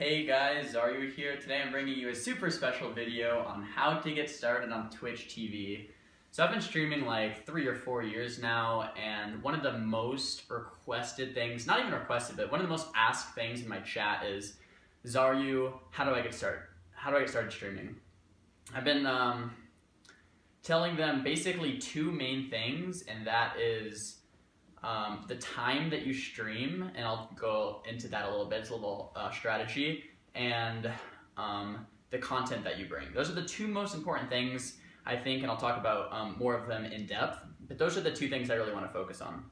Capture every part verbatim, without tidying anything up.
Hey guys, Xaryu here. Today I'm bringing you a super special video on how to get started on Twitch T V. So I've been streaming like three or four years now, and one of the most requested things, not even requested, but one of the most asked things in my chat is, Xaryu, how do I get started? How do I get started streaming? I've been um, telling them basically two main things, and that is Um, the time that you stream, and I'll go into that a little bit, it's a little uh, strategy, and um, the content that you bring. Those are the two most important things, I think, and I'll talk about um, more of them in depth, but those are the two things I really want to focus on.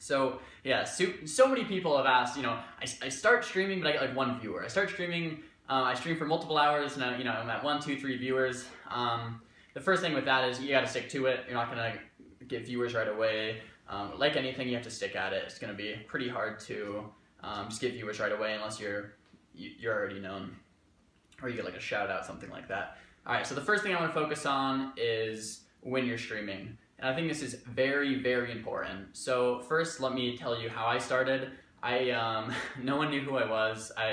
So yeah, so, so many people have asked, you know, I, I start streaming but I get like one viewer. I start streaming, uh, I stream for multiple hours and I, you know, I'm at one, two, three viewers. Um, the first thing with that is you gotta stick to it. You're not gonna get viewers right away. Um, like anything, you have to stick at it. It's going to be pretty hard to um, just get viewers right away unless you're you're already known or you get like a shout out, something like that. All right, so the first thing I want to focus on is when you're streaming. And I think this is very, very important. So first, let me tell you how I started. I um, no one knew who I was. I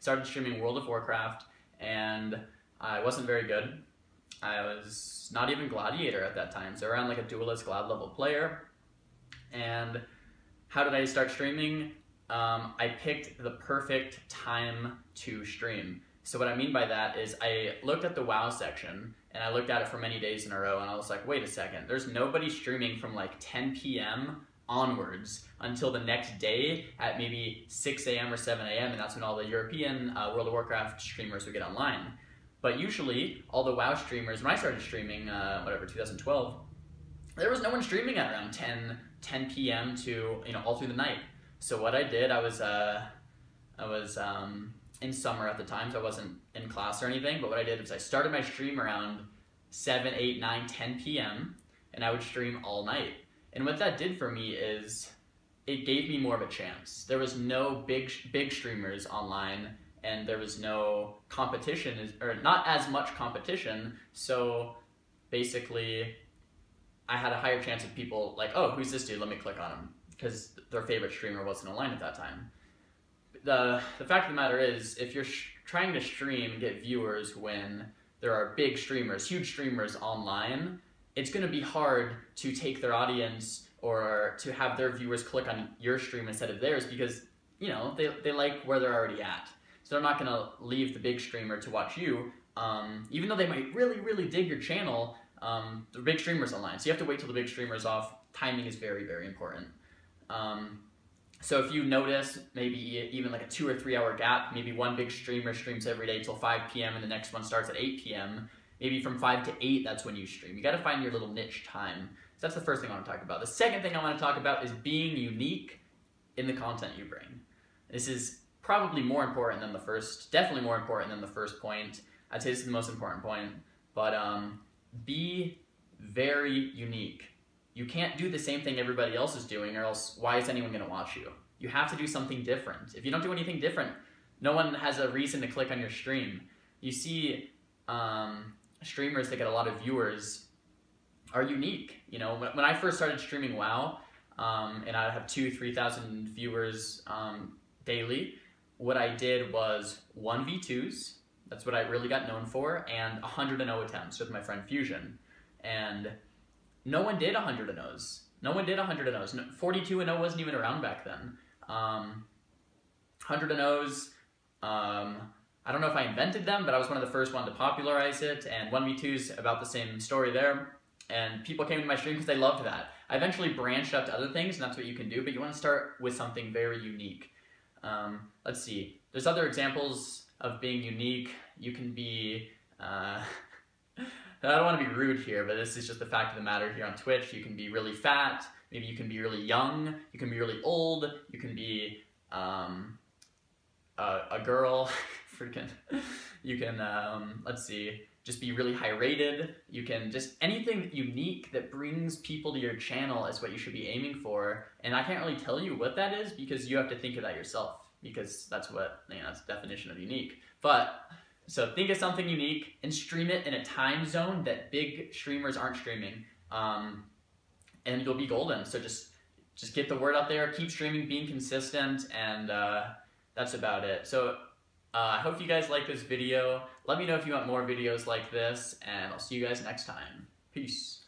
started streaming World of Warcraft and I wasn't very good. I was not even Gladiator at that time. So around like a duelist glad level player. And how did I start streaming? Um, I picked the perfect time to stream. So what I mean by that is I looked at the WoW section and I looked at it for many days in a row and I was like, wait a second, there's nobody streaming from like ten P M onwards until the next day at maybe six A M or seven A M and that's when all the European uh, World of Warcraft streamers would get online. But usually all the WoW streamers, when I started streaming, uh, whatever, two thousand twelve, there was no one streaming at around ten P M to, you know, all through the night. So what I did, I was uh, I was um, in summer at the time, so I wasn't in class or anything, but what I did was I started my stream around seven, eight, nine, ten P M and I would stream all night. And what that did for me is it gave me more of a chance. There was no big big streamers online and there was no competition, or not as much competition, so basically I had a higher chance of people like, oh, who's this dude? Let me click on him, because their favorite streamer wasn't online at that time. The, the fact of the matter is, if you're sh trying to stream, get viewers when there are big streamers, huge streamers online, it's going to be hard to take their audience or to have their viewers click on your stream instead of theirs because, you know, they, they like where they're already at. So they're not going to leave the big streamer to watch you, um, even though they might really, really dig your channel. Um, the big streamer's online, so you have to wait till the big streamer's off. Timing is very, very important. Um, so if you notice maybe even like a two or three hour gap, maybe one big streamer streams every day till five P M and the next one starts at eight P M, maybe from five to eight, that's when you stream. You gotta find your little niche time. So that's the first thing I wanna talk about. The second thing I wanna talk about is being unique in the content you bring. This is probably more important than the first, definitely more important than the first point. I'd say this is the most important point, but um, be very unique. You can't do the same thing everybody else is doing or else why is anyone gonna watch you? You have to do something different. If you don't do anything different, no one has a reason to click on your stream. You see um, streamers that get a lot of viewers are unique. You know, when, when I first started streaming WoW, um, and I have two, three thousand viewers um, daily, what I did was one V twos, that's what I really got known for, and one hundred and oh attempts with my friend Fusion. And no one did one hundred and ohs. No one did one hundred and ohs. No, forty-two and oh wasn't even around back then. Um, one hundred and ohs, um, I don't know if I invented them, but I was one of the first one to popularize it, and one V twos, about the same story there. And people came to my stream because they loved that. I eventually branched out to other things, and that's what you can do, but you want to start with something very unique. Um, let's see, there's other examples of being unique. You can be, uh, I don't want to be rude here, but this is just the fact of the matter here on Twitch. You can be really fat, maybe you can be really young, you can be really old, you can be um, a, a girl, freaking, you can, um, let's see, just be really high rated, you can just, anything unique that brings people to your channel is what you should be aiming for, and I can't really tell you what that is because you have to think of that yourself. Because that's what, you know, that's the definition of unique. But, so think of something unique and stream it in a time zone that big streamers aren't streaming. Um, and you'll be golden. So just just get the word out there, keep streaming, being consistent, and uh, that's about it. So I uh, hope you guys like this video. Let me know if you want more videos like this, and I'll see you guys next time. Peace.